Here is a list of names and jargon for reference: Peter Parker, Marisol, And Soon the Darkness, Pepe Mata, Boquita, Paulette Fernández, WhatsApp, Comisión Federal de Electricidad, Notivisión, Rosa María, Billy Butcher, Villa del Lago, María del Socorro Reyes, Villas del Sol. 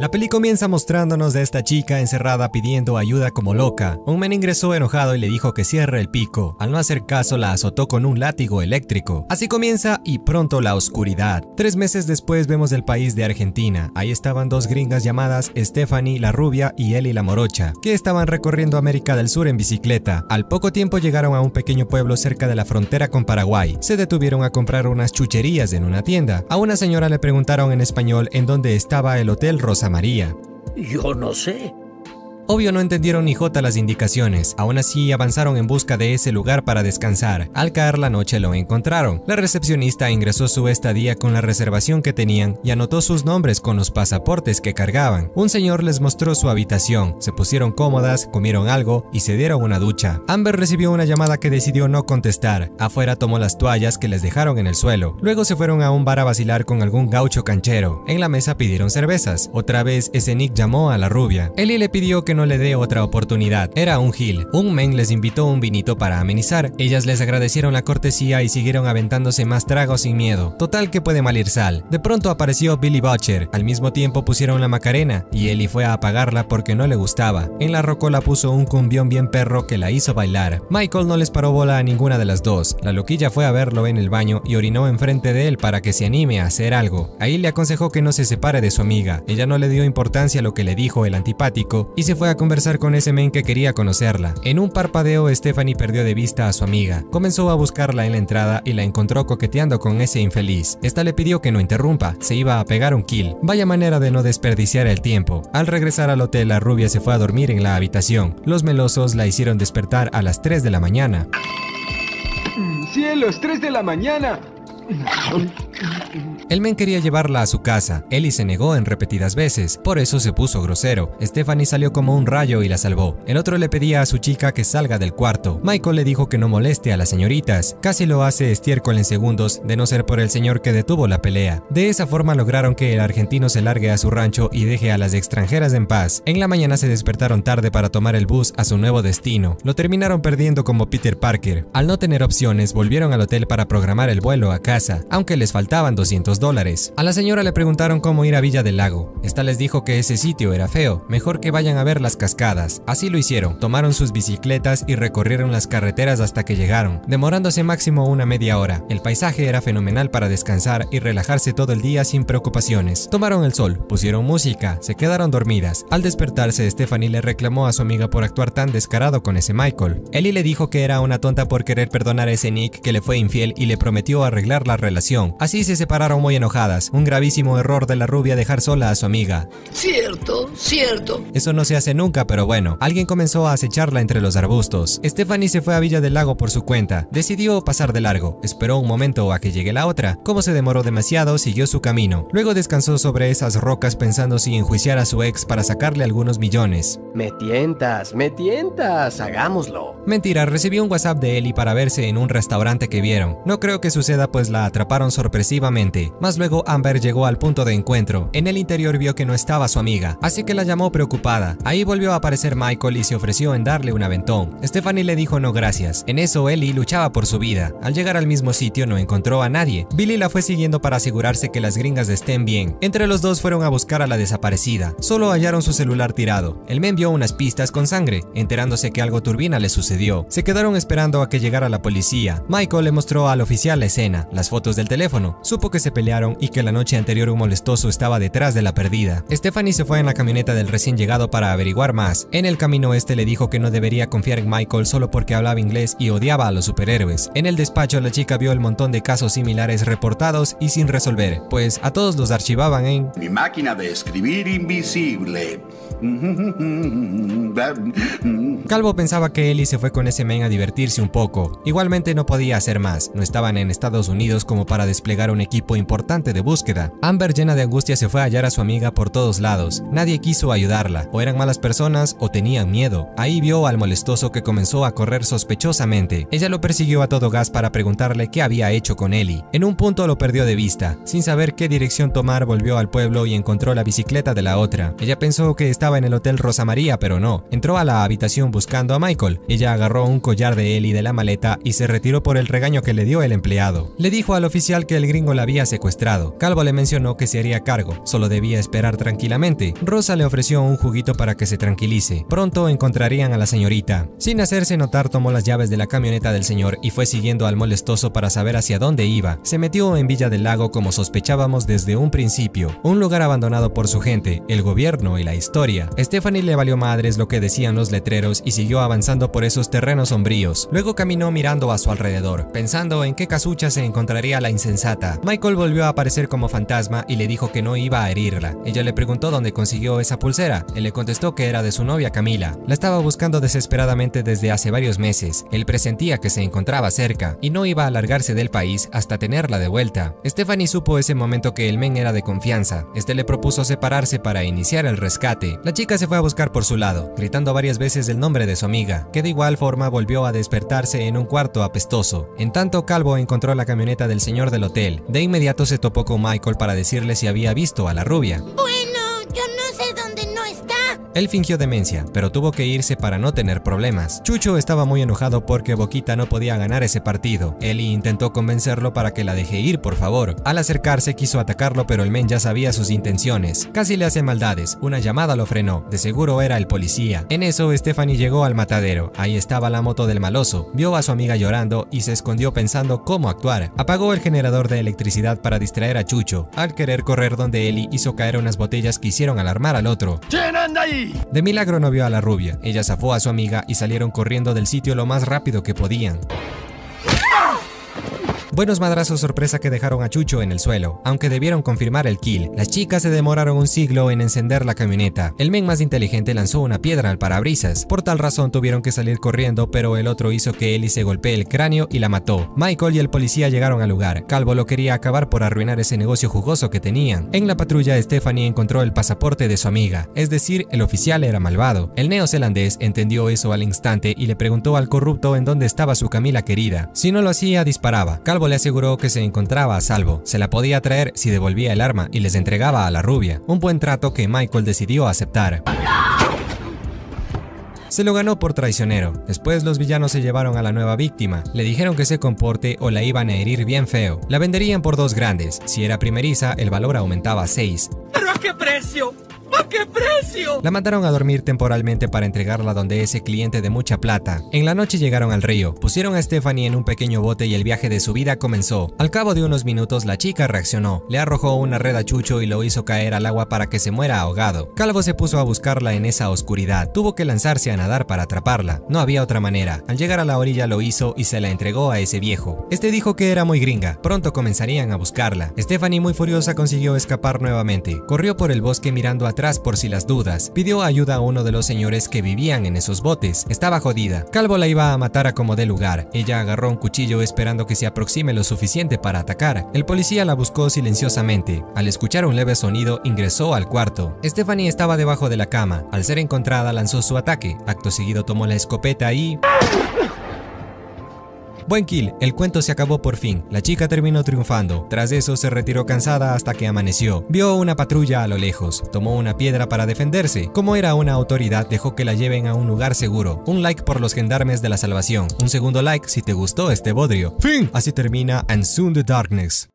La peli comienza mostrándonos de esta chica encerrada pidiendo ayuda como loca. Un men ingresó enojado y le dijo que cierre el pico. Al no hacer caso, la azotó con un látigo eléctrico. Así comienza y pronto la oscuridad. 3 meses después vemos el país de Argentina. Ahí estaban 2 gringas llamadas Stephanie la rubia y Ellie la morocha, que estaban recorriendo América del Sur en bicicleta. Al poco tiempo llegaron a un pequeño pueblo cerca de la frontera con Paraguay. Se detuvieron a comprar unas chucherías en una tienda. A una señora le preguntaron en español en dónde estaba el hotel Rosa María. Yo no sé. Obvio no entendieron ni jota las indicaciones, aún así avanzaron en busca de ese lugar para descansar. Al caer la noche lo encontraron. La recepcionista ingresó su estadía con la reservación que tenían y anotó sus nombres con los pasaportes que cargaban. Un señor les mostró su habitación, se pusieron cómodas, comieron algo y se dieron una ducha. Amber recibió una llamada que decidió no contestar. Afuera tomó las toallas que les dejaron en el suelo. Luego se fueron a un bar a vacilar con algún gaucho canchero. En la mesa pidieron cervezas. Otra vez ese Nick llamó a la rubia. Ellie le pidió que no le dé otra oportunidad. Era un gil. Un men les invitó un vinito para amenizar. Ellas les agradecieron la cortesía y siguieron aventándose más tragos sin miedo. Total que puede mal ir sal. De pronto apareció Billy Butcher. Al mismo tiempo pusieron la Macarena y Ellie fue a apagarla porque no le gustaba. En la rocola puso un cumbión bien perro que la hizo bailar. Michael no les paró bola a ninguna de las dos. La loquilla fue a verlo en el baño y orinó enfrente de él para que se anime a hacer algo. Ahí le aconsejó que no se separe de su amiga. Ella no le dio importancia a lo que le dijo el antipático y se fue a conversar con ese men que quería conocerla. En un parpadeo, Stephanie perdió de vista a su amiga. Comenzó a buscarla en la entrada y la encontró coqueteando con ese infeliz. Esta le pidió que no interrumpa, se iba a pegar un kill. Vaya manera de no desperdiciar el tiempo. Al regresar al hotel, la rubia se fue a dormir en la habitación. Los melosos la hicieron despertar a las 3 de la mañana. ¡Cielos, 3 de la mañana! El men quería llevarla a su casa. Ellie se negó en repetidas veces, por eso se puso grosero. Stephanie salió como un rayo y la salvó. El otro le pedía a su chica que salga del cuarto. Michael le dijo que no moleste a las señoritas. Casi lo hace estiércol en segundos, de no ser por el señor que detuvo la pelea. De esa forma lograron que el argentino se largue a su rancho y deje a las extranjeras en paz. En la mañana se despertaron tarde para tomar el bus a su nuevo destino. Lo terminaron perdiendo como Peter Parker. Al no tener opciones, volvieron al hotel para programar el vuelo a casa, aunque les faltaban $200. A la señora le preguntaron cómo ir a Villa del Lago. Esta les dijo que ese sitio era feo, mejor que vayan a ver las cascadas. Así lo hicieron, tomaron sus bicicletas y recorrieron las carreteras hasta que llegaron, demorándose máximo una media hora. El paisaje era fenomenal para descansar y relajarse todo el día sin preocupaciones. Tomaron el sol, pusieron música, se quedaron dormidas. Al despertarse, Stephanie le reclamó a su amiga por actuar tan descarado con ese Michael. Ellie le dijo que era una tonta por querer perdonar a ese Nick que le fue infiel y le prometió arreglar la relación. Así se separaron muy enojadas, un gravísimo error de la rubia dejar sola a su amiga. Cierto. Eso no se hace nunca, pero bueno, alguien comenzó a acecharla entre los arbustos. Stephanie se fue a Villa del Lago por su cuenta, decidió pasar de largo, esperó un momento a que llegue la otra. Como se demoró demasiado, siguió su camino. Luego descansó sobre esas rocas pensando si enjuiciar a su ex para sacarle algunos millones. Me tientas, hagámoslo. Mentira, recibió un WhatsApp de Ellie para verse en un restaurante que vieron. No creo que suceda, pues la atraparon sorpresivamente. Más luego Amber llegó al punto de encuentro. En el interior vio que no estaba su amiga, así que la llamó preocupada. Ahí volvió a aparecer Michael y se ofreció en darle un aventón. Stephanie le dijo no gracias. En eso Ellie luchaba por su vida. Al llegar al mismo sitio no encontró a nadie. Billy la fue siguiendo para asegurarse que las gringas estén bien. Entre los dos fueron a buscar a la desaparecida. Solo hallaron su celular tirado. El men vio unas pistas con sangre, enterándose que algo turbina le sucedió. Se quedaron esperando a que llegara la policía. Michael le mostró al oficial la escena, las fotos del teléfono. Supo que se pelearon y que la noche anterior un molestoso estaba detrás de la perdida. Stephanie se fue en la camioneta del recién llegado para averiguar más. En el camino, este le dijo que no debería confiar en Michael solo porque hablaba inglés y odiaba a los superhéroes. En el despacho, la chica vio el montón de casos similares reportados y sin resolver, pues a todos los archivaban en mi máquina de escribir invisible. Calvo pensaba que Ellie se fue con ese men a divertirse un poco. Igualmente no podía hacer más, no estaban en Estados Unidos como para desplegar un equipo importante de búsqueda. Amber, llena de angustia, se fue a hallar a su amiga por todos lados. Nadie quiso ayudarla, o eran malas personas o tenían miedo. Ahí vio al molestoso que comenzó a correr sospechosamente. Ella lo persiguió a todo gas para preguntarle qué había hecho con Ellie. En un punto lo perdió de vista. Sin saber qué dirección tomar, volvió al pueblo y encontró la bicicleta de la otra. Ella pensó que estaba en el hotel Rosa María, pero no. Entró a la habitación buscando a Michael. Ella agarró un collar de Ellie de la maleta y se retiró por el regaño que le dio el empleado. Le dijo al oficial que el gringo la había secuestrado. Calvo le mencionó que se haría cargo, solo debía esperar tranquilamente. Rosa le ofreció un juguito para que se tranquilice. Pronto encontrarían a la señorita. Sin hacerse notar, tomó las llaves de la camioneta del señor y fue siguiendo al molestoso para saber hacia dónde iba. Se metió en Villa del Lago como sospechábamos desde un principio, un lugar abandonado por su gente, el gobierno y la historia. Stephanie le valió madres lo que decían los letreros y siguió avanzando por esos terrenos sombríos. Luego caminó mirando a su alrededor, pensando en qué casucha se encontraría la insensata. Michael volvió a aparecer como fantasma y le dijo que no iba a herirla. Ella le preguntó dónde consiguió esa pulsera. Él le contestó que era de su novia Camila. La estaba buscando desesperadamente desde hace varios meses. Él presentía que se encontraba cerca y no iba a largarse del país hasta tenerla de vuelta. Stephanie supo ese momento que el men era de confianza. Este le propuso separarse para iniciar el rescate. La chica se fue a buscar por su lado, gritando varias veces el nombre de su amiga, que de igual forma volvió a despertarse en un cuarto apestoso. En tanto, Calvo encontró la camioneta del señor del hotel. De inmediato se topó con Michael para decirle si había visto a la rubia. Él fingió demencia, pero tuvo que irse para no tener problemas. Chucho estaba muy enojado porque Boquita no podía ganar ese partido. Eli intentó convencerlo para que la deje ir, por favor. Al acercarse quiso atacarlo, pero el men ya sabía sus intenciones. Casi le hace maldades, una llamada lo frenó, de seguro era el policía. En eso Stephanie llegó al matadero, ahí estaba la moto del maloso. Vio a su amiga llorando y se escondió pensando cómo actuar. Apagó el generador de electricidad para distraer a Chucho. Al querer correr donde Eli, hizo caer unas botellas que hicieron alarmar al otro. ¿Quién anda ahí? De milagro no vio a la rubia, ella zafó a su amiga y salieron corriendo del sitio lo más rápido que podían. Buenos madrazos sorpresa que dejaron a Chucho en el suelo, aunque debieron confirmar el kill. Las chicas se demoraron un siglo en encender la camioneta. El men más inteligente lanzó una piedra al parabrisas. Por tal razón tuvieron que salir corriendo, pero el otro hizo que Ellie se golpee el cráneo y la mató. Michael y el policía llegaron al lugar. Calvo lo quería acabar por arruinar ese negocio jugoso que tenían. En la patrulla, Stephanie encontró el pasaporte de su amiga, es decir, el oficial era malvado. El neozelandés entendió eso al instante y le preguntó al corrupto en dónde estaba su Camila querida. Si no lo hacía, disparaba. Calvo le aseguró que se encontraba a salvo, se la podía traer si devolvía el arma y les entregaba a la rubia, un buen trato que Michael decidió aceptar. Se lo ganó por traicionero. Después los villanos se llevaron a la nueva víctima, le dijeron que se comporte o la iban a herir bien feo. La venderían por dos grandes, si era primeriza el valor aumentaba a 6. ¿Pero a qué precio? ¿A qué precio? La mandaron a dormir temporalmente para entregarla donde ese cliente de mucha plata. En la noche llegaron al río, pusieron a Stephanie en un pequeño bote y el viaje de su vida comenzó. Al cabo de unos minutos la chica reaccionó, le arrojó una red a Chucho y lo hizo caer al agua para que se muera ahogado. Calvo se puso a buscarla en esa oscuridad, tuvo que lanzarse a nadar para atraparla, no había otra manera. Al llegar a la orilla lo hizo y se la entregó a ese viejo. Este dijo que era muy gringa, pronto comenzarían a buscarla. Stephanie, muy furiosa, consiguió escapar nuevamente, corrió por el bosque mirando a atrás por si las dudas, pidió ayuda a uno de los señores que vivían en esos botes. Estaba jodida, Calvo la iba a matar a como dé lugar. Ella agarró un cuchillo esperando que se aproxime lo suficiente para atacar. El policía la buscó silenciosamente, al escuchar un leve sonido ingresó al cuarto. Stephanie estaba debajo de la cama, al ser encontrada lanzó su ataque, acto seguido tomó la escopeta y... Buen kill, el cuento se acabó por fin, la chica terminó triunfando. Tras eso se retiró cansada hasta que amaneció. Vio una patrulla a lo lejos, tomó una piedra para defenderse. Como era una autoridad, dejó que la lleven a un lugar seguro. Un like por los gendarmes de la salvación, un segundo like si te gustó este bodrio. Fin, así termina And Soon the Darkness.